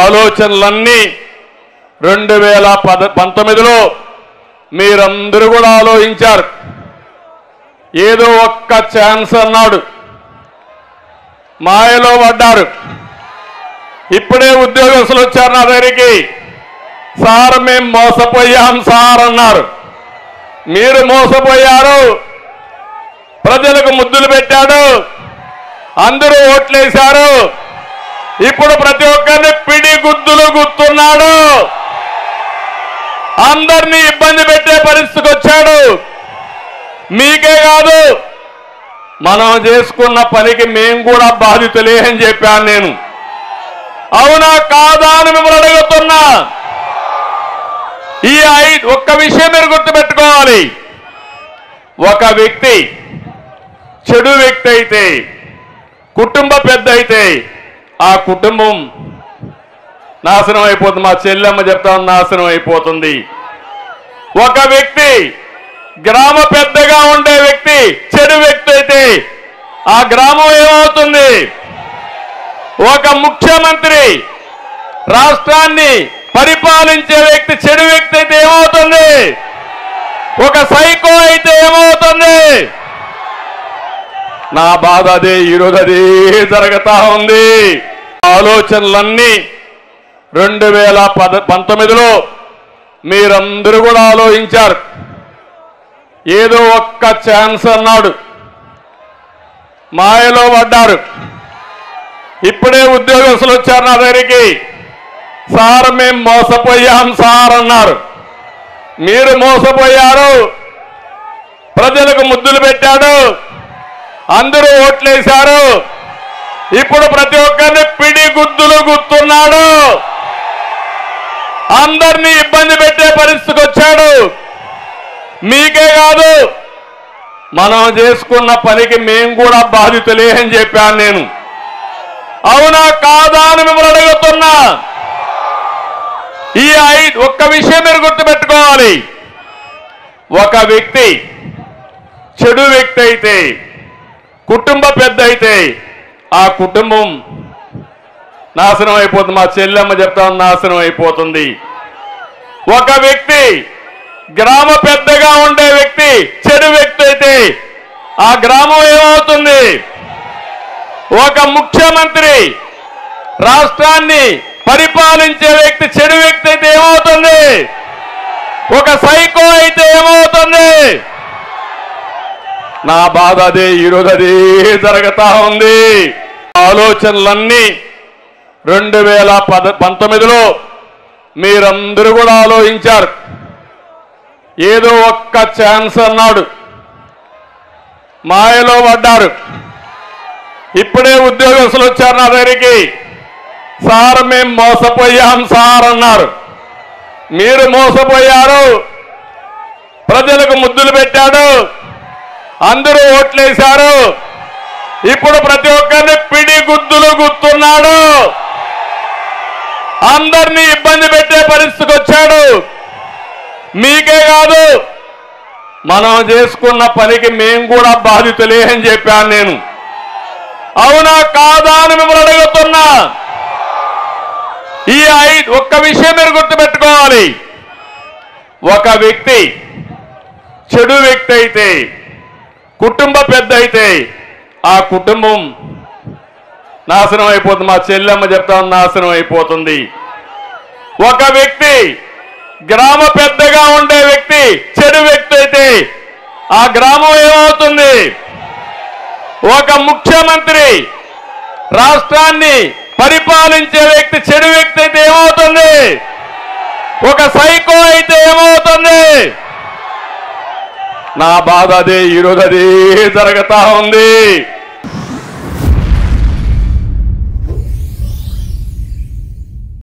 ఆలోచనలన్నీ 2019లో మీరందరూ కూడా ఆలోచించారు. ఏదో ఒక్క ఛాన్స్ అన్నాడు, మాయలో పడ్డారు. ఇప్పుడే ఉద్యోగస్తులు వచ్చారు నా దగ్గరికి, సార్ మేము మోసపోయాం సార్ అన్నారు. మీరు మోసపోయారు, ప్రజలకు ముద్దులు పెట్టాడు, అందరూ ఓట్లేశారు. ఇప్పుడు ప్రతి ఒక్కరిని పిడి గుద్దులు గుర్తున్నాడు, అందరినీ ఇబ్బంది పెట్టే పరిస్థితికి వచ్చాడు. మీకే కాదు, మనం చేసుకున్న పనికి మేము కూడా బాధితులే అని చెప్పాను నేను. అవునా కాదా అని మిమ్మల్ని అడుగుతున్నా. ఈ ఒక్క విషయం మీరు గుర్తుపెట్టుకోవాలి. ఒక వ్యక్తి చెడు వ్యక్తి అయితే, కుటుంబ పెద్ద అయితే, ఆ కుటుంబం నాశనం అయిపోతుంది. మా చెల్లెమ్మ చెప్తాను, నాశనం అయిపోతుంది. ఒక వ్యక్తి గ్రామ పెద్దగా ఉండే వ్యక్తి చెడు వ్యక్తి అయితే ఆ గ్రామం ఏమవుతుంది? ఒక ముఖ్యమంత్రి రాష్ట్రాన్ని పరిపాలించే వ్యక్తి చెడు వ్యక్తి అయితే ఏమవుతుంది? ఒక సైకో అయితే ఏమవుతుంది? నా బాధ అదే, ఈరోజు అదే జరుగుతా ఉంది. ఆలోచనలన్నీ 2019లో మీరందరూ కూడా ఆలోచించారు. ఏదో ఒక్క ఛాన్స్ అన్నాడు, మాయలో పడ్డారు. ఇప్పుడే ఉద్యోగస్తులు వచ్చారు నా దగ్గరికి, సార్ మేము మోసపోయాం సార్ అన్నారు. మీరు మోసపోయారు, ప్రజలకు ముద్దులు పెట్టాడు, అందరూ ఓట్లేశారు. ఇప్పుడు ప్రతి ఒక్కరిని పిడి గుద్దులు గుర్తున్నాడు, అందరినీ ఇబ్బంది పెట్టే పరిస్థితికి వచ్చాడు. మీకే కాదు, మనం చేసుకున్న పనికి మేము కూడా బాధితులే అని చెప్పాను నేను. అవునా కాదా అని మిమ్మల్ని అడుగుతున్నా. ఈ ఒక్క విషయం మీరు గుర్తుపెట్టుకోవాలి. ఒక వ్యక్తి చెడు వ్యక్తి అయితే, కుటుంబ పెద్ద అయితే ఆ కుటుంబం నాశనం అయిపోతుంది. మా చెల్లెమ్మ చెప్తాను, నాశనం అయిపోతుంది. ఒక వ్యక్తి గ్రామ పెద్దగా ఉండే వ్యక్తి చెడు వ్యక్తి అయితే ఆ గ్రామం ఏమవుతుంది? ఒక ముఖ్యమంత్రి రాష్ట్రాన్ని పరిపాలించే వ్యక్తి చెడు వ్యక్తి అయితే ఏమవుతుంది? ఒక సైకో అయితే ఏమవుతుంది? నా బాధ అదే, ఈరోజు అదే జరుగుతా ఉంది. ఆలోచనలన్నీ 2019లో మీరందరూ కూడా ఆలోచించారు. ఏదో ఒక్క ఛాన్స్ అన్నాడు, మాయలో పడ్డారు. ఇప్పుడే ఉద్యోగస్తులు వచ్చారు నా దగ్గరికి, సార్ మేము మోసపోయాం సార్ అన్నారు. మీరు మోసపోయారు, ప్రజలకు ముద్దులు పెట్టాడు, అందరూ ఓట్లేశారు. ఇప్పుడు ప్రతి ఒక్కరిని పిడి గుద్దులు గుర్తున్నాడు, అందరినీ ఇబ్బంది పెట్టే పరిస్థితికి వచ్చాడు. మీకే కాదు, మనం చేసుకున్న పనికి మేము కూడా బాధితులే అని చెప్పాను నేను. అవునా కాదా అని మిమ్మల్ని అడుగుతున్నా. ఈ ఒక్క విషయం మీరు గుర్తుపెట్టుకోవాలి. ఒక వ్యక్తి చెడు వ్యక్తి అయితే, కుటుంబ పెద్ద అయితే ఆ కుటుంబం నాశనం అయిపోతుంది. మా చెల్లెమ్మ చెప్తాను, నాశనం అయిపోతుంది. ఒక వ్యక్తి గ్రామ పెద్దగా ఉండే వ్యక్తి చెడు వ్యక్తి అయితే ఆ గ్రామం ఏమవుతుంది? ఒక ముఖ్యమంత్రి రాష్ట్రాన్ని పరిపాలించే వ్యక్తి చెడు వ్యక్తి అయితే ఏమవుతుంది? ఒక సైకో అయితే ఏమవుతుంది? నా బాధ అదే, ఈరోజు అదే జరుగుతా ఉంది.